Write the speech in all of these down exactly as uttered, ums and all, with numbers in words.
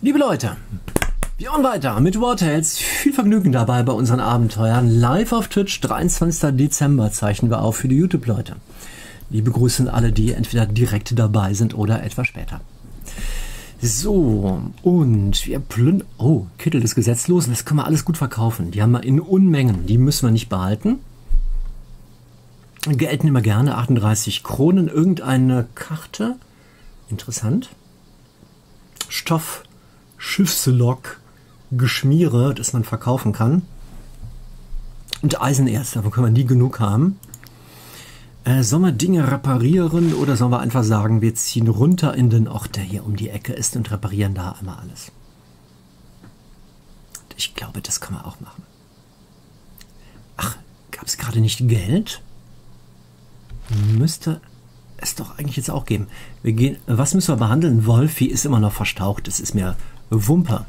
Liebe Leute, wir machen weiter mit Wartales. Viel Vergnügen dabei bei unseren Abenteuern. Live auf Twitch, dreiundzwanzigsten Dezember zeichnen wir auf für die YouTube-Leute. Liebe Grüße an alle, die entweder direkt dabei sind oder etwas später. So, und wir plündern... Oh, Kittel des Gesetzlosen, das können wir alles gut verkaufen. Die haben wir in Unmengen, die müssen wir nicht behalten. Geld nehmen wir gerne, achtunddreißig Kronen, irgendeine Karte. Interessant. Stoff, Schiffslock-Geschmiere, das man verkaufen kann. Und Eisenerz, davon können wir nie genug haben. Äh, sollen wir Dinge reparieren oder sollen wir einfach sagen, wir ziehen runter in den Ort, der hier um die Ecke ist und reparieren da einmal alles. Ich glaube, das kann man auch machen. Ach, gab es gerade nicht Geld? Müsste es doch eigentlich jetzt auch geben. Wir gehen, was müssen wir behandeln? Wolfi ist immer noch verstaucht, das ist mir Wumpe.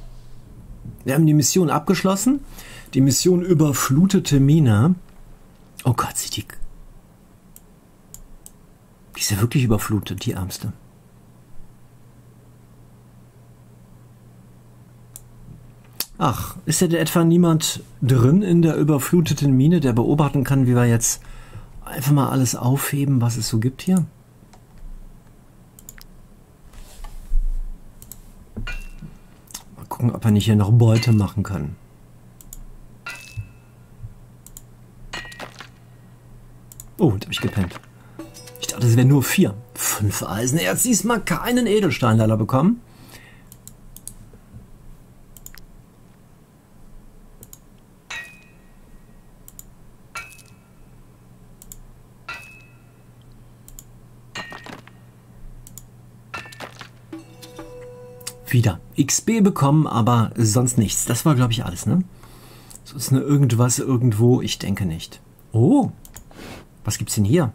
Wir haben die Mission abgeschlossen. Die Mission überflutete Mine. Oh Gott, sieht die... Die ist ja wirklich überflutet, die Ärmste. Ach, ist ja etwa niemand drin in der überfluteten Mine, der beobachten kann, wie wir jetzt einfach mal alles aufheben, was es so gibt hier? Mal gucken, ob wir nicht hier noch Beute machen können. Oh, da habe ich gepennt. Ich dachte, es wären nur vier. Fünf Eisenerz. Diesmal keinen Edelstein leider bekommen. Wieder X P bekommen, aber sonst nichts. Das war, glaube ich, alles, ne? So ist nur irgendwas irgendwo, ich denke nicht. Oh, was gibt's denn hier?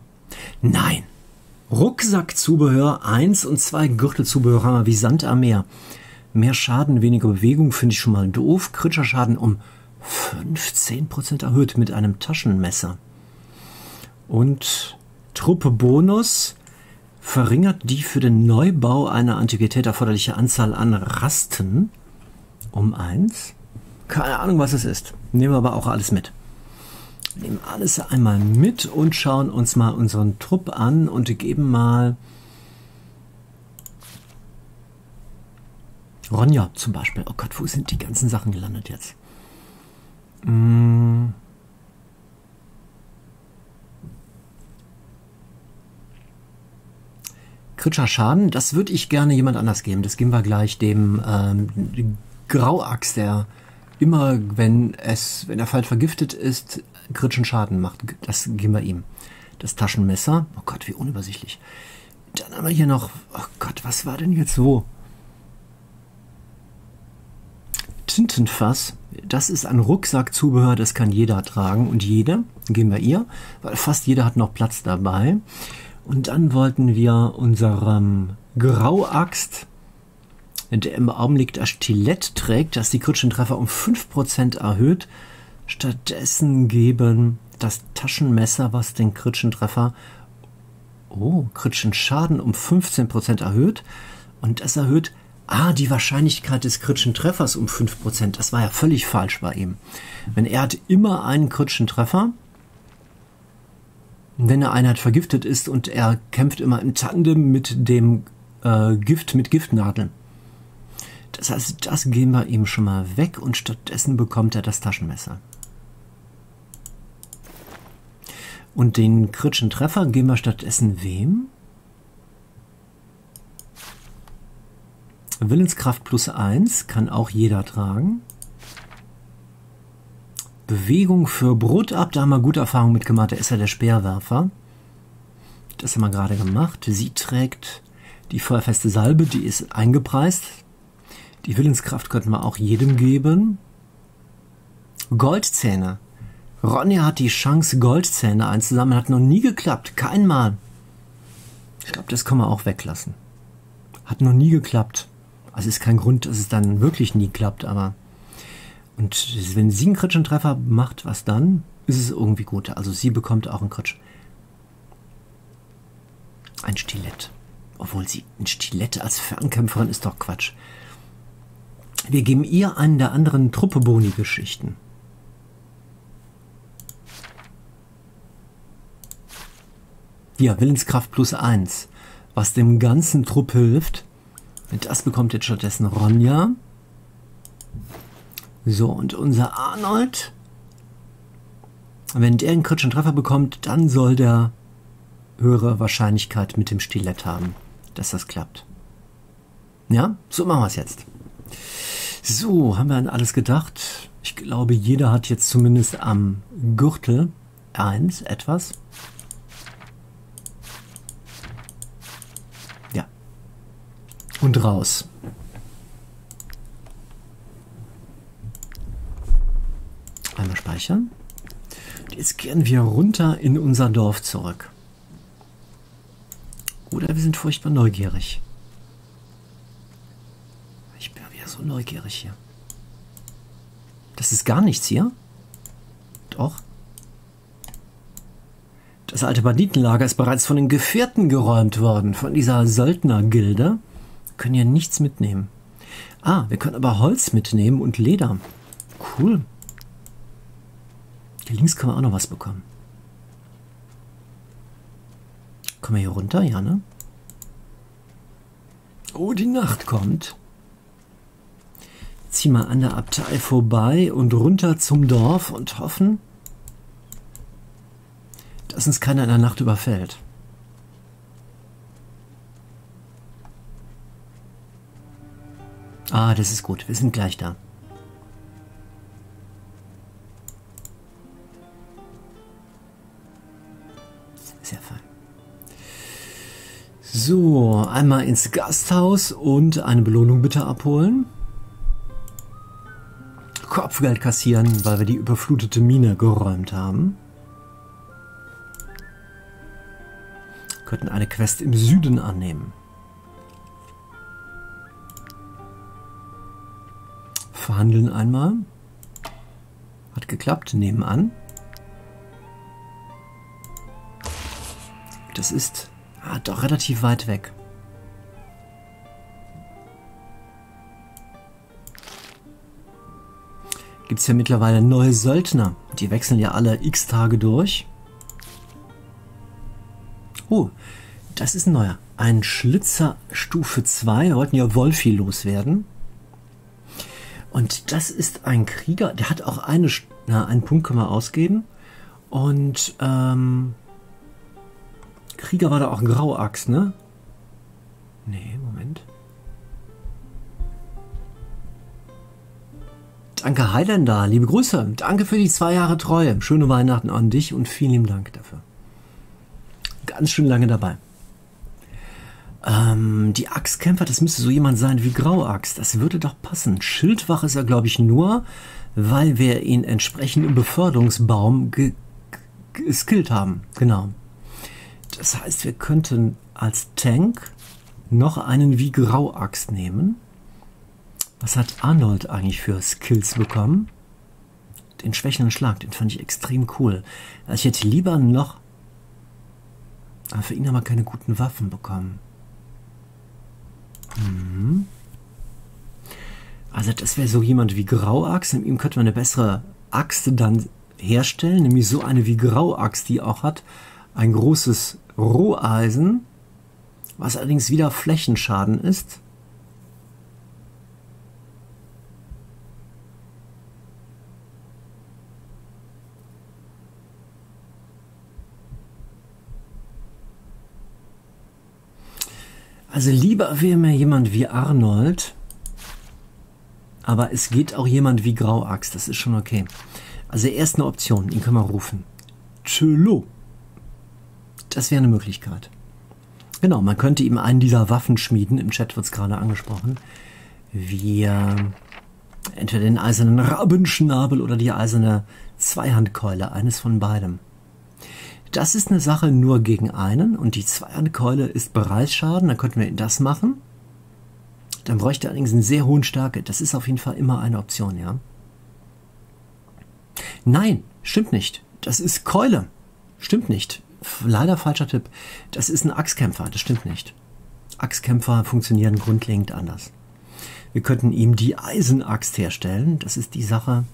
Nein! Rucksackzubehör eins und zwei Gürtelzubehörer wie Sand am Meer. Mehr Schaden, weniger Bewegung finde ich schon mal doof. Kritischer Schaden um fünfzehn Prozent erhöht mit einem Taschenmesser. Und Truppe Bonus. Verringert die für den Neubau einer Antiquität erforderliche Anzahl an Rasten um eins. Keine Ahnung, was es ist. Nehmen wir aber auch alles mit. Nehmen alles einmal mit und schauen uns mal unseren Trupp an und geben mal Ronja zum Beispiel. Oh Gott, wo sind die ganzen Sachen gelandet jetzt? Hm. Kritischer Schaden, das würde ich gerne jemand anders geben. Das geben wir gleich dem ähm, Grauaxt, der immer, wenn, es, wenn er falsch vergiftet ist, kritischen Schaden macht. Das geben wir ihm. Das Taschenmesser. Oh Gott, wie unübersichtlich. Dann haben wir hier noch... Oh Gott, was war denn jetzt wo? Tintenfass. Das ist ein Rucksackzubehör, das kann jeder tragen. Und jede, geben wir ihr, weil fast jeder hat noch Platz dabei. Und dann wollten wir unserem Grauaxt, der im Augenblick das Stilett trägt, das die kritischen Treffer um fünf Prozent erhöht, stattdessen geben das Taschenmesser, was den kritischen Treffer, oh, kritischen Schaden um fünfzehn Prozent erhöht. Und das erhöht, ah, die Wahrscheinlichkeit des kritischen Treffers um fünf Prozent. Das war ja völlig falsch bei ihm. Wenn er hat immer einen kritischen Treffer, wenn eine Einheit vergiftet ist und er kämpft immer im Tandem mit dem äh, Gift mit Giftnadeln. Das heißt, das gehen wir ihm schon mal weg und stattdessen bekommt er das Taschenmesser. Und den kritischen Treffer geben wir stattdessen wem? Willenskraft plus eins kann auch jeder tragen. Bewegung für Brot ab, da haben wir gute Erfahrung mitgemacht, da ist ja der Speerwerfer. Das haben wir gerade gemacht. Sie trägt die feuerfeste Salbe, die ist eingepreist. Die Willenskraft könnten wir auch jedem geben. Goldzähne. Ronja hat die Chance, Goldzähne einzusammeln, hat noch nie geklappt, kein Mal. Ich glaube, das können wir auch weglassen. Hat noch nie geklappt. Also ist kein Grund, dass es dann wirklich nie klappt, aber... Und wenn sie einen kritischen Treffer macht, was dann? Ist es irgendwie gut. Also sie bekommt auch einen Kritsch. Ein Stilett. Obwohl sie ein Stilett als Fernkämpferin ist doch Quatsch. Wir geben ihr einen der anderen Truppe-Boni-Geschichten. Hier, Willenskraft plus eins, was dem ganzen Trupp hilft. Das bekommt jetzt stattdessen Ronja. So, und unser Arnold, wenn der einen kritischen Treffer bekommt, dann soll der höhere Wahrscheinlichkeit mit dem Stilett haben, dass das klappt. Ja, so machen wir es jetzt. So, haben wir an alles gedacht. Ich glaube, jeder hat jetzt zumindest am Gürtel eins etwas. Ja. Und raus. Einmal speichern. Und jetzt kehren wir runter in unser Dorf zurück. Oder wir sind furchtbar neugierig. Ich bin wieder so neugierig hier. Das ist gar nichts hier. Doch. Das alte Banditenlager ist bereits von den Gefährten geräumt worden. Von dieser Söldnergilde. Wir können hier nichts mitnehmen. Ah, wir können aber Holz mitnehmen und Leder. Cool. Hier links können wir auch noch was bekommen. Kommen wir hier runter, ja, ne? Oh, die Nacht kommt. Zieh mal an der Abtei vorbei und runter zum Dorf und hoffen, dass uns keiner in der Nacht überfällt. Ah, das ist gut. Wir sind gleich da. Sehr fein. So, einmal ins Gasthaus und eine Belohnung bitte abholen. Kopfgeld kassieren, weil wir die überflutete Mine geräumt haben. Wir könnten eine Quest im Süden annehmen. Verhandeln einmal. Hat geklappt, nehmen an. Das ist... Ah, doch relativ weit weg. Gibt es ja mittlerweile neue Söldner. Die wechseln ja alle x Tage durch. Oh, das ist ein neuer. Ein Schlitzer Stufe zwei. Wir wollten ja Wolfi loswerden. Und das ist ein Krieger. Der hat auch eine... Na, einen Punkt können wir ausgeben. Und, ähm... Krieger war da auch ein Grauaxt, ne? Nee, Moment. Danke Highlander, liebe Grüße. Danke für die zwei Jahre Treue. Schöne Weihnachten an dich und vielen lieben Dank dafür. Ganz schön lange dabei. Ähm, die Axtkämpfer, das müsste so jemand sein wie Grauaxt. Das würde doch passen. Schildwach ist er, glaube ich, nur, weil wir ihn entsprechend im Beförderungsbaum geskillt haben. Genau. Das heißt, wir könnten als Tank noch einen wie Grauaxt nehmen. Was hat Arnold eigentlich für Skills bekommen? Den schwächenden Schlag, den fand ich extrem cool. Also ich hätte lieber noch... Aber für ihn haben wir keine guten Waffen bekommen. Mhm. Also das wäre so jemand wie Grauaxt. Mit ihm könnte man eine bessere Axt dann herstellen. Nämlich so eine wie Grauaxt, die auch hat. Ein großes Roheisen, was allerdings wieder Flächenschaden ist. Also lieber wäre mir jemand wie Arnold, aber es geht auch jemand wie Grauaxt, das ist schon okay. Also erst eine Option, ihn können wir rufen. Tschülo. Das wäre eine Möglichkeit. Genau, man könnte ihm einen dieser Waffen schmieden. Im Chat wird es gerade angesprochen. Wir entweder den eisernen Rabenschnabel oder die eiserne Zweihandkeule. Eines von beidem. Das ist eine Sache nur gegen einen. Und die Zweihandkeule ist Bereichsschaden. Dann könnten wir das machen. Dann bräuchte er allerdings einen sehr hohen Stärke. Das ist auf jeden Fall immer eine Option, ja. Nein, stimmt nicht. Das ist Keule. Stimmt nicht. Leider falscher Tipp. Das ist ein Axtkämpfer. Das stimmt nicht. Axtkämpfer funktionieren grundlegend anders. Wir könnten ihm die Eisenaxt herstellen. Das ist die Sache.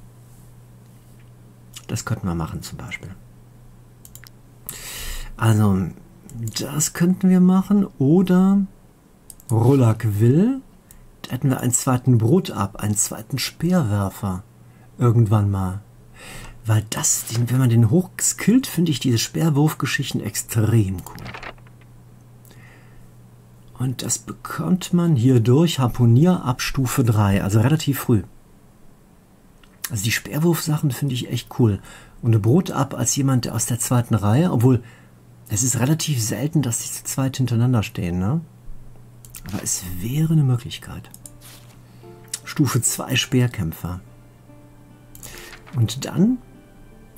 Das könnten wir machen zum Beispiel. Also, das könnten wir machen. Oder Rullak will. Da hätten wir einen zweiten Brot ab, einen zweiten Speerwerfer. Irgendwann mal. Weil das, wenn man den hochskillt, finde ich diese Speerwurfgeschichten extrem cool. Und das bekommt man hier durch Harpunier ab Stufe drei, also relativ früh. Also die Speerwurfsachen finde ich echt cool. Und eine Brot ab als jemand aus der zweiten Reihe, obwohl es ist relativ selten, dass die zu zweit hintereinander stehen, ne? Aber es wäre eine Möglichkeit. Stufe zwei Speerkämpfer. Und dann,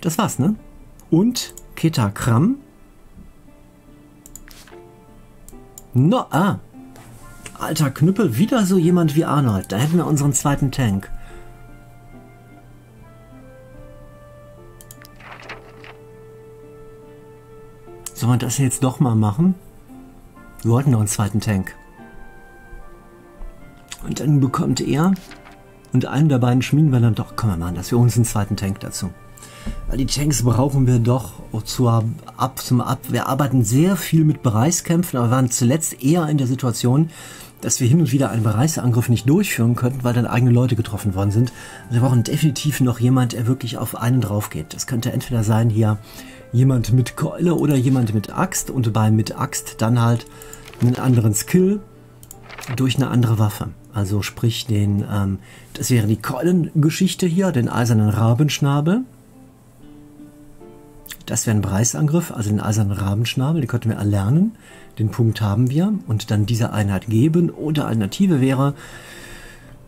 das war's, ne? Und Ketakramm. No, ah. Alter Knüppel, wieder so jemand wie Arnold. Da hätten wir unseren zweiten Tank. Sollen wir das jetzt doch mal machen? Wir wollten noch einen zweiten Tank. Und dann bekommt er... Und einen der beiden schmieden wir dann doch, können wir machen, dass wir uns einen zweiten Tank dazu. Weil die Tanks brauchen wir doch zu, ab, zum Ab. Wir arbeiten sehr viel mit Bereichskämpfen, aber waren zuletzt eher in der Situation, dass wir hin und wieder einen Bereichsangriff nicht durchführen könnten, weil dann eigene Leute getroffen worden sind. Und wir brauchen definitiv noch jemand, der wirklich auf einen drauf geht. Das könnte entweder sein hier jemand mit Keule oder jemand mit Axt und bei mit Axt dann halt einen anderen Skill durch eine andere Waffe. Also sprich den, ähm, das wäre die Keulengeschichte hier, den eisernen Rabenschnabel. Das wäre ein Preisangriff, also den eisernen Rabenschnabel, den könnten wir erlernen. Den Punkt haben wir und dann diese Einheit geben. Oder Alternative wäre,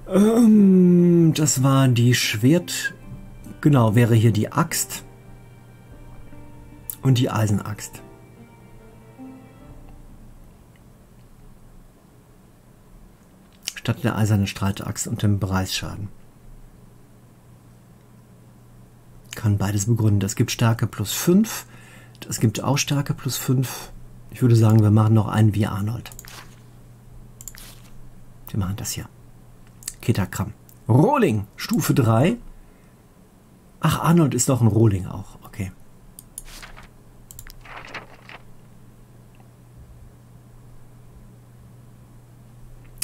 ähm, das war die Schwert, genau, wäre hier die Axt und die Eisenaxt. Statt der eisernen Streitaxt und dem Bereichsschaden. Kann beides begründen. Das gibt Stärke plus fünf. Das gibt auch Stärke plus fünf. Ich würde sagen, wir machen noch einen wie Arnold. Wir machen das hier. Ketakramm. Rohling, Stufe drei. Ach, Arnold ist doch ein Rohling auch. Okay.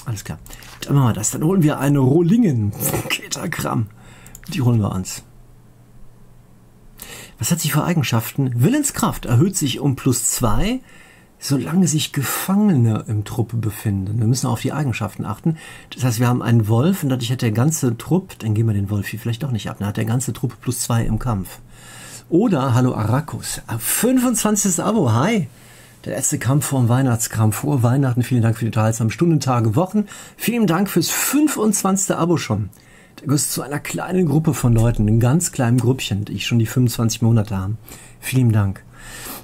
Alles klar. Dann machen wir das. Dann holen wir eine Rohlingen. Ketakramm. Die holen wir uns. Was hat sie für Eigenschaften? Willenskraft erhöht sich um plus zwei, solange sich Gefangene im Trupp befinden. Wir müssen auf die Eigenschaften achten. Das heißt, wir haben einen Wolf und dadurch hat der ganze Trupp, dann gehen wir den Wolf hier vielleicht doch nicht ab, dann hat der ganze Trupp plus zwei im Kampf. Oder, hallo Arrakus, fünfundzwanzigstes Abo, hi! Der letzte Kampf vor dem Weihnachtskampf, vor Weihnachten. Vielen Dank für die teilsamen Stunden, Tage, Wochen. Vielen Dank fürs fünfundzwanzigste Abo schon. Da gehörst du zu einer kleinen Gruppe von Leuten, einem ganz kleinen Grüppchen, die schon die fünfundzwanzig Monate haben. Vielen Dank.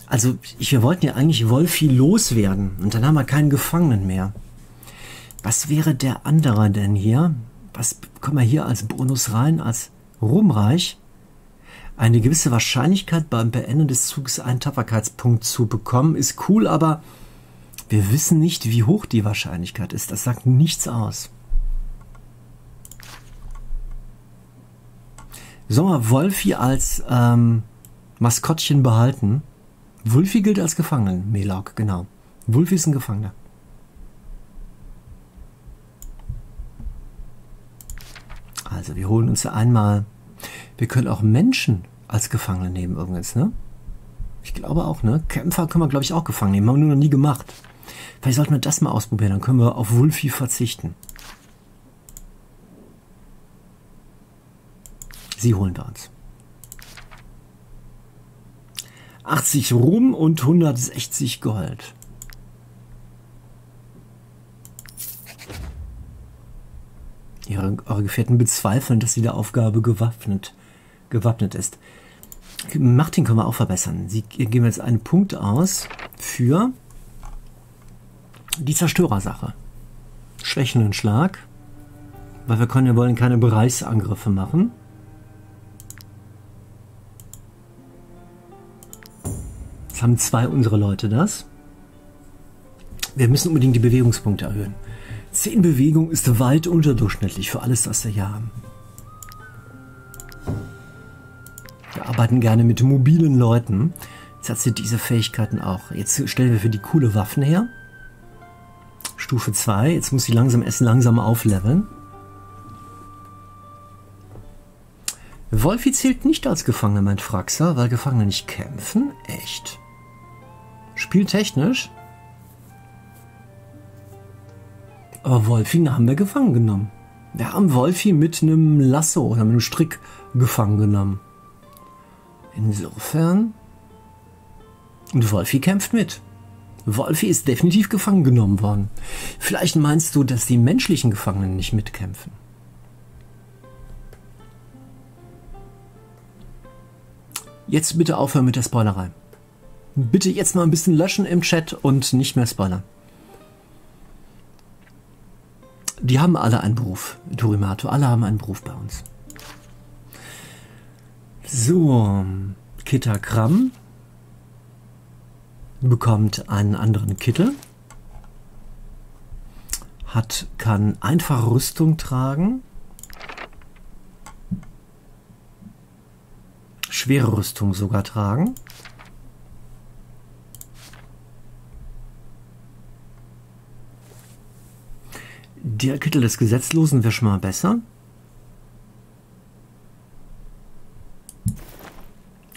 Also, ich, wir wollten ja eigentlich Wolfi loswerden. Und dann haben wir keinen Gefangenen mehr. Was wäre der andere denn hier? Was kommen wir hier als Bonus rein, als Ruhmreich? Eine gewisse Wahrscheinlichkeit beim Beenden des Zuges einen Tapferkeitspunkt zu bekommen, ist cool, aber wir wissen nicht, wie hoch die Wahrscheinlichkeit ist. Das sagt nichts aus. Sollen wir Wolfi als ähm, Maskottchen behalten? Wolfi gilt als Gefangenen, Melark, genau. Wolfi ist ein Gefangener. Also wir holen uns einmal... Wir können auch Menschen als Gefangene nehmen übrigens, ne? Ich glaube auch, ne? Kämpfer können wir, glaube ich, auch gefangen nehmen. Haben wir nur noch nie gemacht. Vielleicht sollten wir das mal ausprobieren. Dann können wir auf Wolfi verzichten. Sie holen wir uns. achtzig Ruhm und hundertsechzig Gold. Ihre, eure Gefährten bezweifeln, dass diese Aufgabe gewappnet, gewappnet ist. Martin können wir auch verbessern. Sie geben jetzt einen Punkt aus für die Zerstörersache. Schwächenden Schlag. Weil wir können, wir wollen keine Bereichsangriffe machen. Jetzt haben zwei unsere Leute das. Wir müssen unbedingt die Bewegungspunkte erhöhen. zehn Bewegung ist weit unterdurchschnittlich für alles, was wir hier haben. Wir arbeiten gerne mit mobilen Leuten. Jetzt hat sie diese Fähigkeiten auch. Jetzt stellen wir für die coole Waffen her. Stufe zwei. Jetzt muss sie langsam essen, langsam aufleveln. Wolfi zählt nicht als Gefangener, meint Fraxa, weil Gefangene nicht kämpfen. Echt? Spieltechnisch? Aber Wolfi haben wir gefangen genommen. Wir haben Wolfi mit einem Lasso oder mit einem Strick gefangen genommen. Insofern... Und Wolfi kämpft mit. Wolfi ist definitiv gefangen genommen worden. Vielleicht meinst du, dass die menschlichen Gefangenen nicht mitkämpfen. Jetzt bitte aufhören mit der Spoilerei. Bitte jetzt mal ein bisschen löschen im Chat und nicht mehr spoilern. Die haben alle einen Beruf, Torimato. Alle haben einen Beruf bei uns. So, Ketakramm bekommt einen anderen Kittel. Hat, kann einfache Rüstung tragen. Schwere Rüstung sogar tragen. Der Kittel des Gesetzlosen wäre schon mal besser.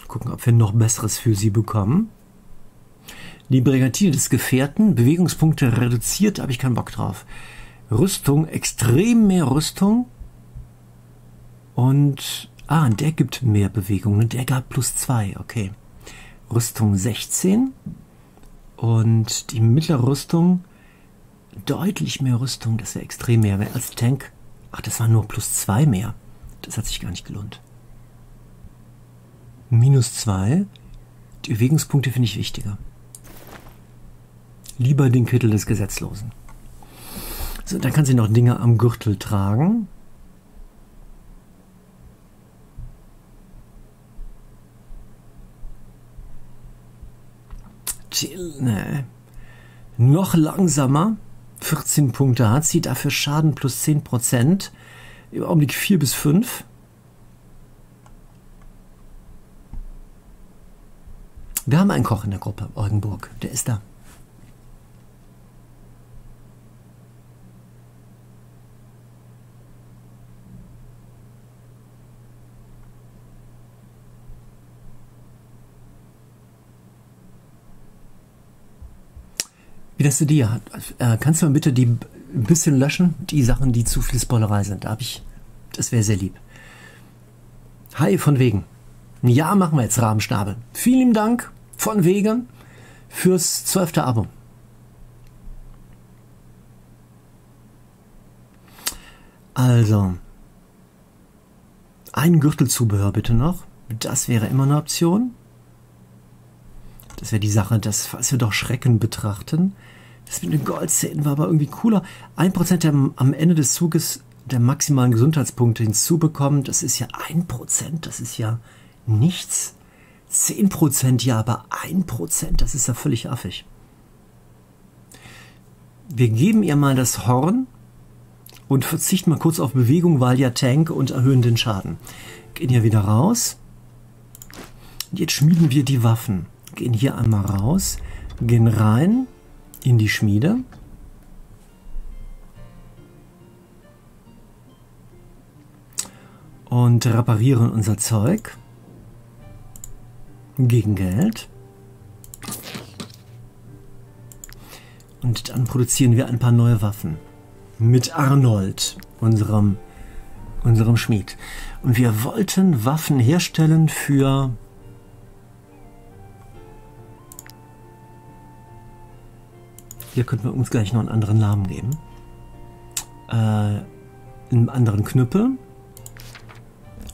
Gucken, ob wir noch Besseres für sie bekommen. Die Brigantine des Gefährten, Bewegungspunkte reduziert, habe ich keinen Bock drauf. Rüstung, extrem mehr Rüstung. Und, ah, der gibt mehr Bewegung. Und der gab plus zwei, okay. Rüstung sechzehn. Und die mittlere Rüstung, deutlich mehr Rüstung, das wäre extrem mehr. Als Tank, ach, das war nur plus zwei mehr. Das hat sich gar nicht gelohnt. Minus zwei. Die Bewegungspunkte finde ich wichtiger. Lieber den Kittel des Gesetzlosen. So, dann kann sie noch Dinge am Gürtel tragen. Chill, ne. Noch langsamer. vierzehn Punkte hat sie, dafür Schaden plus zehn Prozent. Im Augenblick vier bis fünf. Wir haben einen Koch in der Gruppe, Eugenburg. Der ist da. Wie das du dir hat. Äh, kannst du mal bitte die ein bisschen löschen? Die Sachen, die zu viel Spoilerei sind. Da habe ich. Das wäre sehr lieb. Hi, von wegen. Ja, machen wir jetzt Rabenschnabel. Vielen Dank von wegen fürs zwölfte Abo. Also. Ein Gürtelzubehör bitte noch. Das wäre immer eine Option. Das wäre die Sache, dass, falls wir doch Schrecken betrachten, das mit den Goldzähnen war aber irgendwie cooler. ein Prozent der, am Ende des Zuges der maximalen Gesundheitspunkte hinzubekommen, das ist ja ein Prozent, das ist ja nichts. zehn Prozent ja, aber ein Prozent, das ist ja völlig affig. Wir geben ihr mal das Horn und verzichten mal kurz auf Bewegung, weil ja Tank, und erhöhen den Schaden. Gehen ja wieder raus. Jetzt schmieden wir die Waffen. Gehen hier einmal raus, gehen rein in die Schmiede. Und reparieren unser Zeug. Gegen Geld. Und dann produzieren wir ein paar neue Waffen. Mit Arnold, unserem, unserem Schmied. Und wir wollten Waffen herstellen für... Hier könnten wir uns gleich noch einen anderen Namen geben. Äh, einen anderen Knüppel.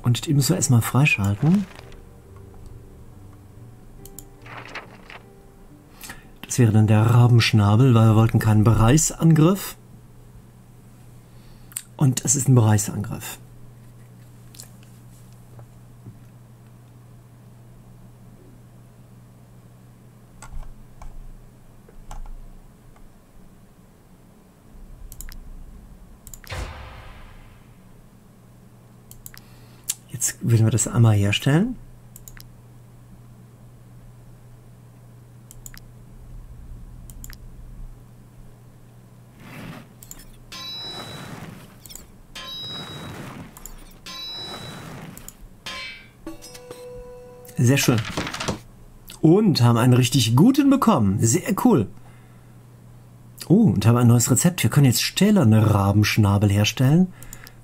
Und den müssen wir erstmal freischalten. Das wäre dann der Rabenschnabel, weil wir wollten keinen Bereichsangriff. Und das ist ein Bereichsangriff. Jetzt würden wir das einmal herstellen. Sehr schön. Und haben einen richtig guten bekommen. Sehr cool. Oh, und haben ein neues Rezept. Wir können jetzt stählerne Rabenschnabel herstellen.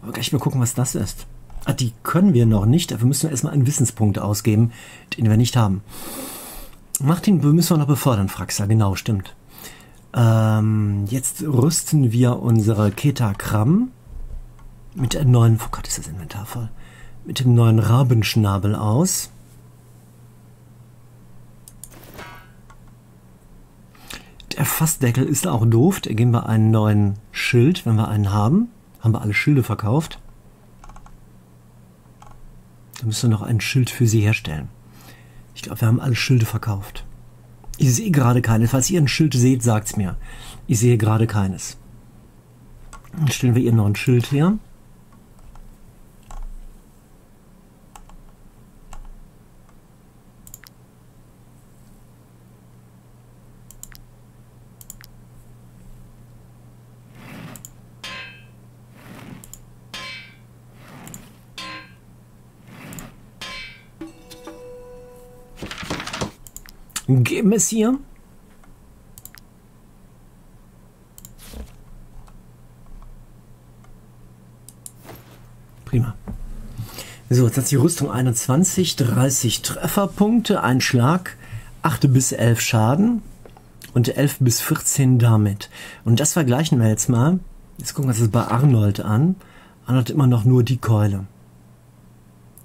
Aber gleich mal gucken, was das ist. Ah, die können wir noch nicht. Dafür müssen wir erstmal einen Wissenspunkt ausgeben, den wir nicht haben. Martin müssen wir noch befördern, Fraxa. Genau, stimmt. Ähm, jetzt rüsten wir unsere Ketakramm mit einem neuen... Oh Gott, ist das Inventar voll. Mit dem neuen Rabenschnabel aus. Der Fassdeckel ist auch doof. Da geben wir einen neuen Schild, wenn wir einen haben. Haben wir alle Schilde verkauft. Da müssen wir noch ein Schild für sie herstellen. Ich glaube, wir haben alle Schilde verkauft. Ich sehe gerade keines. Falls ihr ein Schild seht, sagt's mir. Ich sehe gerade keines. Dann stellen wir ihr noch ein Schild her. Geben es hier. Prima. So, jetzt hat die Rüstung einundzwanzig, dreißig Trefferpunkte, ein Schlag, acht bis elf Schaden und elf bis vierzehn damit. Und das vergleichen wir jetzt mal. Jetzt gucken wir uns das bei Arnold an. Arnold immer noch nur die Keule.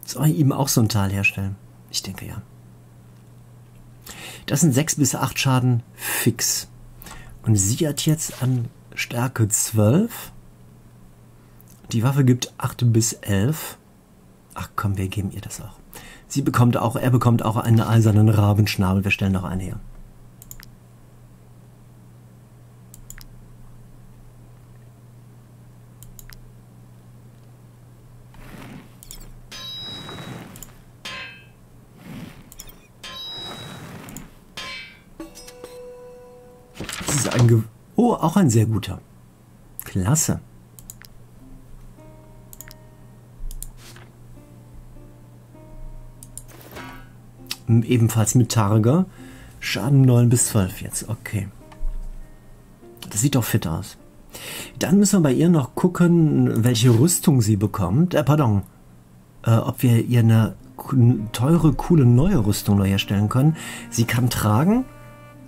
Soll ich ihm auch so ein Teil herstellen? Ich denke ja. Das sind sechs bis acht Schaden fix. Und sie hat jetzt an Stärke zwölf. Die Waffe gibt acht bis elf. Ach komm, wir geben ihr das auch. Sie bekommt auch, er bekommt auch einen eisernen Rabenschnabel. Wir stellen noch einen her. Oh, auch ein sehr guter. Klasse. Ebenfalls mit Targa. Schaden neun bis zwölf jetzt. Okay. Das sieht doch fit aus. Dann müssen wir bei ihr noch gucken, welche Rüstung sie bekommt. Äh, pardon. Äh, ob wir ihr eine teure, coole, neue Rüstung neu herstellen können. Sie kann tragen.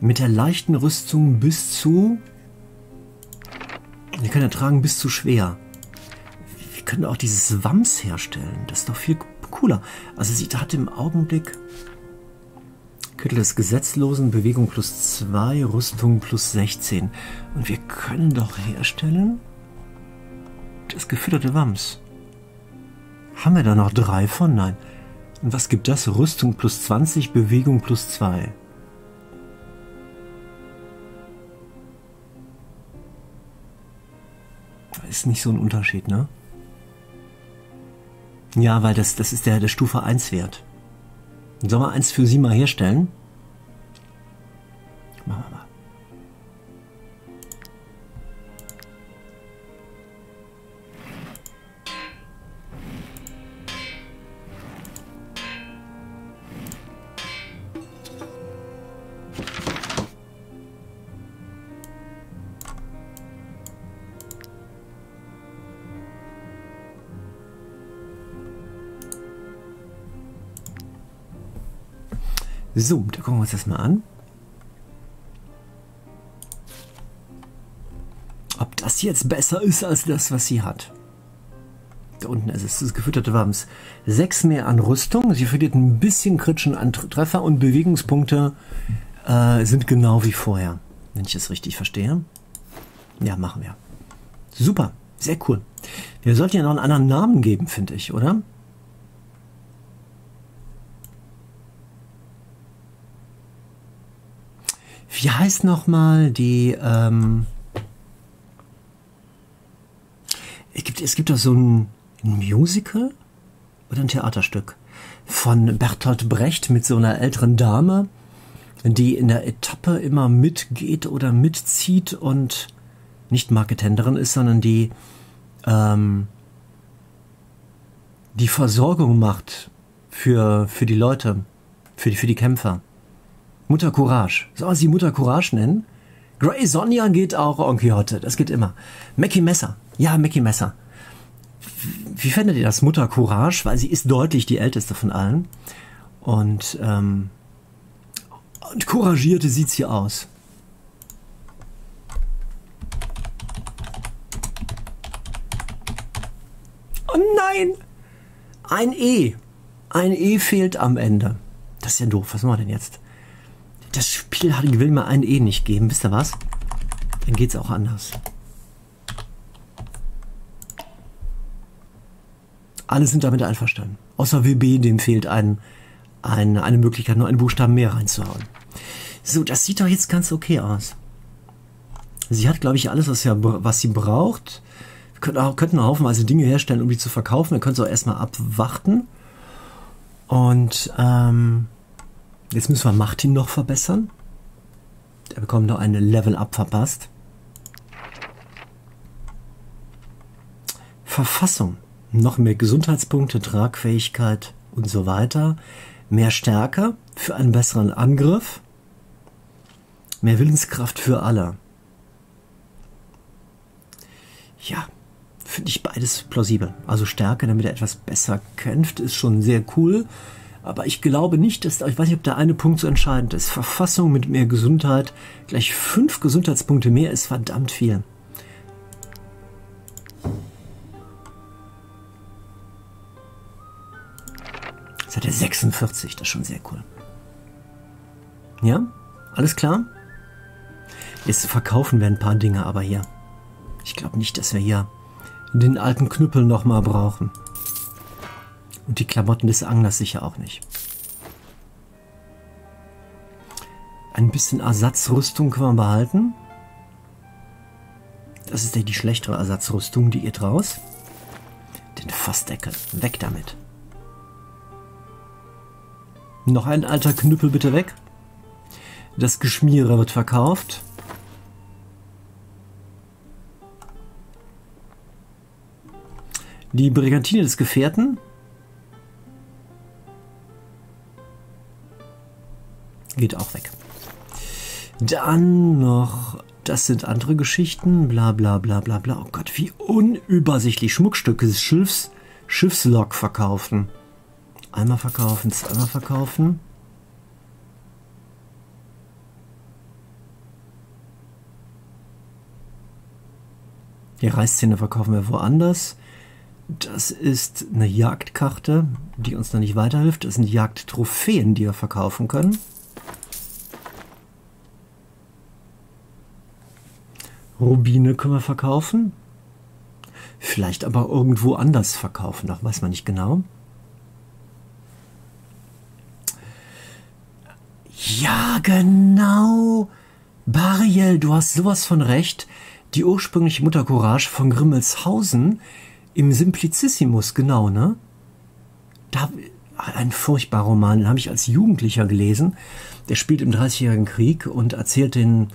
Mit der leichten Rüstung bis zu... Wir können ja tragen bis zu schwer. Wir können auch dieses Wams herstellen. Das ist doch viel cooler. Also sie hat im Augenblick... Kittel des Gesetzlosen, Bewegung plus zwei, Rüstung plus sechzehn. Und wir können doch herstellen... Das gefütterte Wams. Haben wir da noch drei von? Nein. Und was gibt das? Rüstung plus zwanzig, Bewegung plus zwei. Ist nicht so ein Unterschied, ne? Ja, weil das, das ist der, der Stufe eins Wert. Sollen wir eins für sie mal herstellen? Machen wir mal. So, da gucken wir uns das mal an. Ob das jetzt besser ist als das, was sie hat. Da unten ist es, das gefütterte Wams. sechs mehr an Rüstung. Sie verliert ein bisschen Kritschen an Treffer und Bewegungspunkte äh, sind genau wie vorher. Wenn ich das richtig verstehe. Ja, machen wir. Super, sehr cool. Wir sollten ja noch einen anderen Namen geben, finde ich, oder? Wie heißt nochmal die, ähm, es gibt, es gibt doch so ein Musical, oder ein Theaterstück von Bertolt Brecht mit so einer älteren Dame, die in der Etappe immer mitgeht oder mitzieht und nicht Marketenderin ist, sondern die ähm, die Versorgung macht für, für die Leute, für die, für die Kämpfer. Mutter Courage. Soll sie Mutter Courage nennen? Grey Sonja geht auch, Don Quixote, das geht immer. Mackie Messer. Ja, Mackie Messer. Wie findet ihr das? Mutter Courage, weil sie ist deutlich die älteste von allen. Und, ähm, und couragierte sieht sie aus. Oh nein! Ein E. Ein E fehlt am Ende. Das ist ja doof. Was machen wir denn jetzt? Das Spiel will mir ein E nicht geben. Wisst ihr was? Dann geht's auch anders. Alle sind damit einverstanden. Außer W B, dem fehlt ein, ein, eine Möglichkeit, nur einen Buchstaben mehr reinzuhauen. So, das sieht doch jetzt ganz okay aus. Sie hat, glaube ich, alles, was, ja, was sie braucht. Wir könnten auch, könnten auch haufenweise Dinge herstellen, um die zu verkaufen. Wir können es auch erstmal abwarten. Und ähm, jetzt müssen wir Martin noch verbessern. Der bekommt noch eine Level-Up verpasst. Verfassung. Noch mehr Gesundheitspunkte, Tragfähigkeit und so weiter. Mehr Stärke für einen besseren Angriff. Mehr Willenskraft für alle. Ja, finde ich beides plausibel. Also Stärke, damit er etwas besser kämpft, ist schon sehr cool. Aber ich glaube nicht, dass, ich weiß nicht, ob der eine Punkt so entscheidend ist. Verfassung mit mehr Gesundheit, gleich fünf Gesundheitspunkte mehr ist verdammt viel. Jetzt hat er sechsundvierzig, das ist schon sehr cool. Ja, alles klar? Jetzt verkaufen wir ein paar Dinge aber hier. Ich glaube nicht, dass wir hier den alten Knüppel nochmal brauchen. Und die Klamotten des Anglers sicher auch nicht. Ein bisschen Ersatzrüstung können wir behalten. Das ist ja die schlechtere Ersatzrüstung, die ihr draus. Den Fassdeckel, weg damit. Noch ein alter Knüppel bitte weg. Das Geschmiere wird verkauft. Die Brigantine des Gefährten. Geht auch weg. Dann noch, das sind andere Geschichten. Bla bla bla bla bla. Oh Gott, wie unübersichtlich. Schmuckstücke des Schiffs, Schiffslock verkaufen. Einmal verkaufen, zweimal verkaufen. Die Reißzähne verkaufen wir woanders. Das ist eine Jagdkarte, die uns noch nicht weiterhilft. Das sind Jagdtrophäen, die wir verkaufen können. Rubine können wir verkaufen. Vielleicht aber irgendwo anders verkaufen, das weiß man nicht genau. Ja, genau. Bariel, du hast sowas von recht. Die ursprüngliche Mutter Courage von Grimmelshausen. Im Simplicissimus, genau, ne? Da, ein furchtbarer Roman, den habe ich als Jugendlicher gelesen. Der spielt im Dreißigjährigen Krieg und erzählt den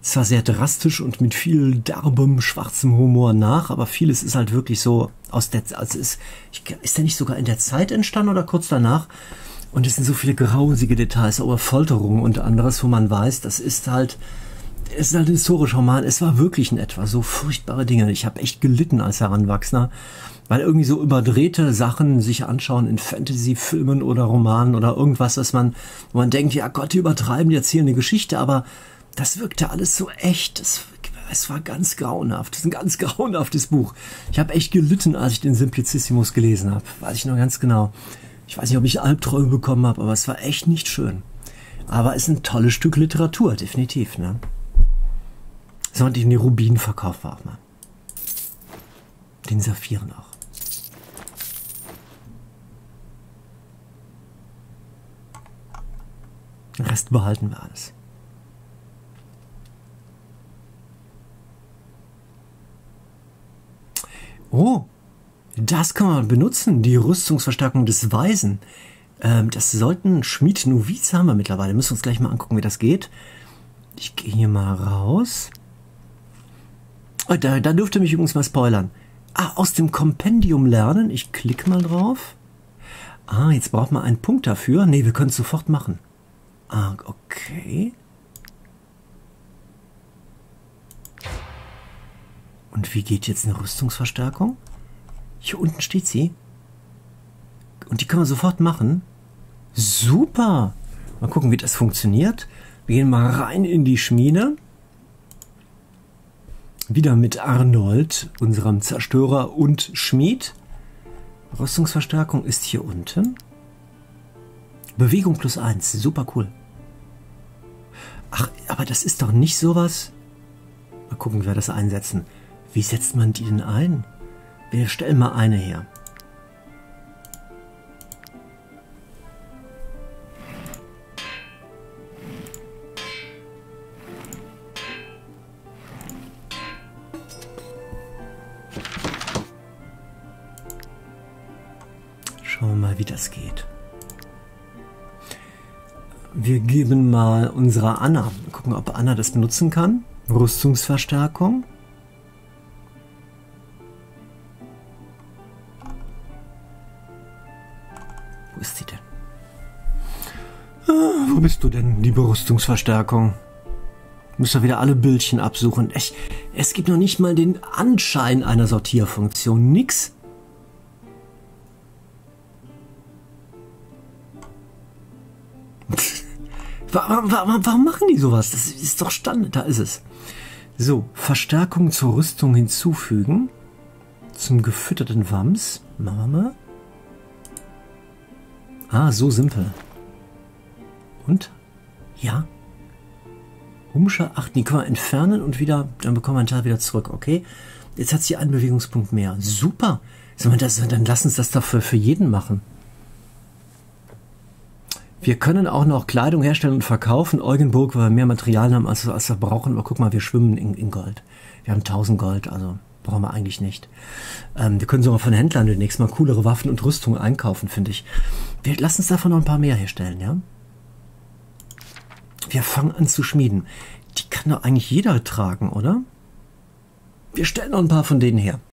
zwar sehr drastisch und mit viel derbem, schwarzem Humor nach, aber vieles ist halt wirklich so aus der... Also ist, ist der nicht sogar in der Zeit entstanden oder kurz danach? Und es sind so viele grausige Details, aber Folterungen und anderes, wo man weiß, das ist halt... Es ist halt ein historischer Roman, es war wirklich in etwa so furchtbare Dinge. Ich habe echt gelitten als Heranwachsender, weil irgendwie so überdrehte Sachen sich anschauen in Fantasy-Filmen oder Romanen oder irgendwas, dass man, wo man denkt, ja Gott, die übertreiben, die erzählen eine Geschichte, aber das wirkte alles so echt. Das, es war ganz grauenhaft, das ist ein ganz grauenhaftes Buch. Ich habe echt gelitten, als ich den Simplicissimus gelesen habe, weiß ich noch ganz genau. Ich weiß nicht, ob ich Albträume bekommen habe, aber es war echt nicht schön. Aber es ist ein tolles Stück Literatur, definitiv, ne? Und den Rubin verkaufen wir auch mal. Den Saphiren auch. Den Rest behalten wir alles. Oh, Das kann man benutzen, die Rüstungsverstärkung des Weisen. Ähm, das sollten Schmied Noviz haben wir mittlerweile. Müssen wir uns gleich mal angucken, wie das geht. Ich gehe hier mal raus. Oh, da, da dürfte mich übrigens mal spoilern. Ah, aus dem Kompendium lernen. Ich klicke mal drauf. Ah, jetzt braucht man einen Punkt dafür. Ne, wir können es sofort machen. Ah, okay. Und wie geht jetzt eine Rüstungsverstärkung? Hier unten steht sie. Und die können wir sofort machen. Super! Mal gucken, wie das funktioniert. Wir gehen mal rein in die Schmiede. Wieder mit Arnold, unserem Zerstörer und Schmied. Rüstungsverstärkung ist hier unten. Bewegung plus eins. Super cool. Ach, aber das ist doch nicht sowas. Mal gucken, wie wir das einsetzen. Wie setzt man die denn ein? Wir stellen mal eine her. Schauen wir mal, wie das geht. Wir geben mal unserer Anna. Mal gucken, ob Anna das benutzen kann. Rüstungsverstärkung. Wo ist sie denn? Ah, wo bist du denn, liebe Rüstungsverstärkung? Müsst ihr wieder alle Bildchen absuchen. Echt, es gibt noch nicht mal den Anschein einer Sortierfunktion. Nix. Warum, warum, warum machen die sowas? Das ist doch Standard. Da ist es. So, Verstärkung zur Rüstung hinzufügen. Zum gefütterten Wams. Machen wir mal. Ah, so simpel. Und? Ja. Umschau. Ach, die können wir entfernen und wieder, dann bekommen wir einen Teil wieder zurück. Okay. Jetzt hat sie einen Bewegungspunkt mehr. Super. Sollen wir das, dann lass uns das dafür für jeden machen. Wir können auch noch Kleidung herstellen und verkaufen. Eugenburg, weil wir mehr Material haben, als, als wir brauchen. Aber guck mal, wir schwimmen in, in Gold. Wir haben tausend Gold, also brauchen wir eigentlich nicht. Ähm, wir können sogar von Händlern demnächst mal coolere Waffen und Rüstungen einkaufen, finde ich. Wir lassen uns davon noch ein paar mehr herstellen, ja? Wir fangen an zu schmieden. Die kann doch eigentlich jeder tragen, oder? Wir stellen noch ein paar von denen her.